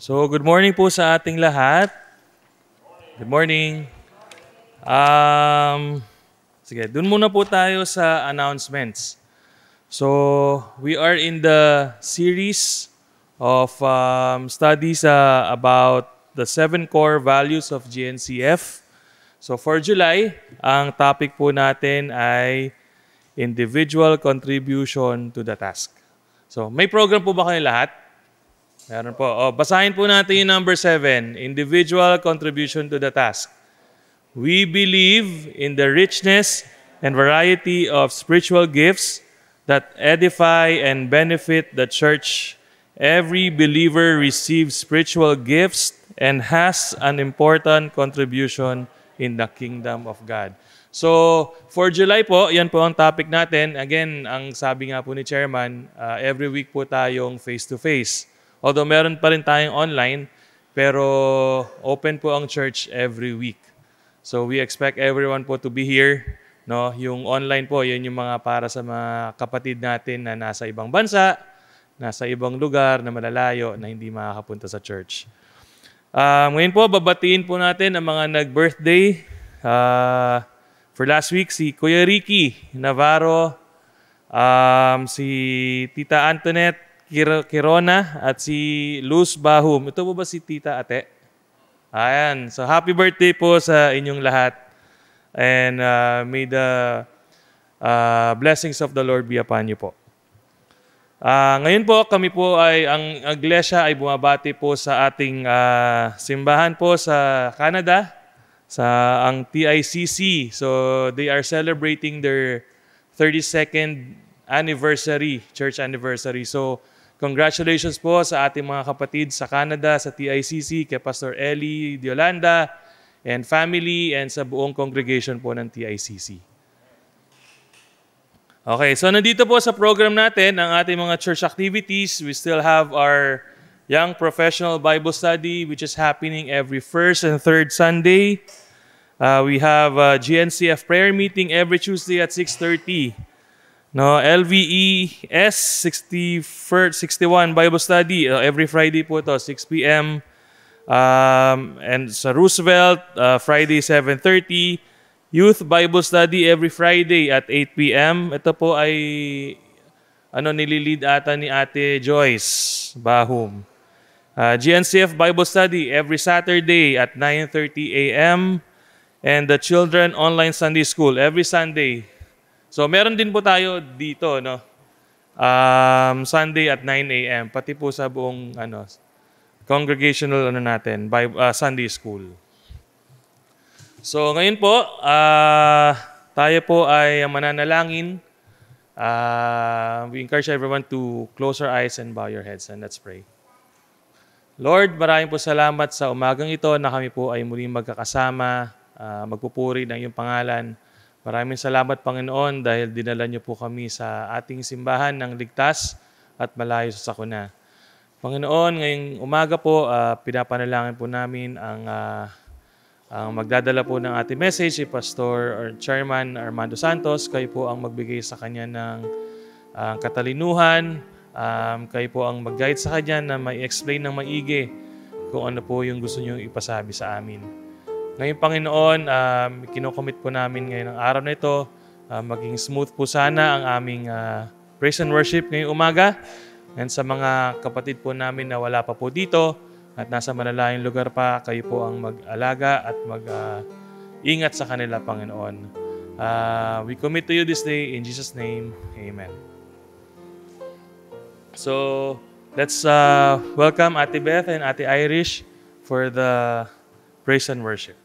So, good morning po sa ating lahat. Good morning. Sige, dun muna po tayo sa announcements. So, we are in the series of studies about the 7 core values of GNCF. So, for July, ang topic po natin ay individual contribution to the task. So, may program po ba kayo lahat? Meron po. O, basahin po natin yung number 7, individual contribution to the task. We believe in the richness and variety of spiritual gifts that edify and benefit the church. Every believer receives spiritual gifts and has an important contribution in the kingdom of God. So, for July po, yan po ang topic natin. Again, ang sabi nga po ni Chairman, every week po tayong face-to-face. Although meron pa rin tayong online, pero open po ang church every week. So, we expect everyone po to be here. No? Yung online po, yun yung mga para sa mga kapatid natin na nasa ibang bansa, nasa ibang lugar, na malalayo, na hindi makakapunta sa church. Ngayon po, babatiin po natin ang mga nag-birthday. For last week, si Kuya Ricky Navarro, si Tita Antoinette Kirona, at si Luz Bahum. Ito po ba si Tita Ate? Ayan. So, happy birthday po sa inyong lahat. And may the blessings of the Lord be upon you po. Ngayon po, kami po ay, ang iglesia ay bumabati po sa ating simbahan po sa Canada. Sa ang TICC. So, they are celebrating their 32nd anniversary, church anniversary. So, congratulations po sa ating mga kapatid sa Canada, sa TICC, kay Pastor Eli, Diolanda, and family, and sa buong congregation po ng TICC. Okay, so nandito po sa program natin ang ating mga church activities. We still have our Young Professional Bible Study, which is happening every first and third Sunday. We have a GNCF prayer meeting every Tuesday at 6:30. No, LVE-S 61 Bible Study, every Friday po ito, 6 p.m. And sa Roosevelt, Friday 7:30. Youth Bible Study every Friday at 8 p.m. Ito po ay nililid ata ni Ate Joyce Bahum. GNCF Bible Study every Saturday at 9:30 a.m. and the Children Online Sunday School every Sunday. So meron din po tayo dito, no? Sunday at 9 a.m. pati po sa buong congregational natin by Sunday School. So ngayon po, tayo po ay mananalangin. We encourage everyone to close our eyes and bow your heads, and let's pray. Lord, maraming po salamat sa umagang ito na kami po ay muling magkakasama, magpupuri ng iyong pangalan. Maraming salamat, Panginoon, dahil dinala niyo po kami sa ating simbahan ng ligtas at malayo sa sakuna. Panginoon, ngayong umaga po, pinapanalangin po namin ang magdadala po ng ating message, si Pastor or Chairman Armando Santos. Kayo po ang magbigay sa kanya ng katalinuhan. Kayo po ang mag-guide sa kanya na ma-explain ng maigi kung ano po yung gusto nyo ipasabi sa amin. Ngayon, Panginoon, kinocommit po namin ngayon ang araw na ito. Maging smooth po sana ang aming praise and worship ngayong umaga. And sa mga kapatid po namin na wala pa po dito at nasa malalayong lugar pa, kayo po ang mag-alaga at mag-ingat sa kanila, Panginoon. We commit to you this day. In Jesus' name, amen. So, let's welcome Ate Beth and Ate Irish for the praise and worship.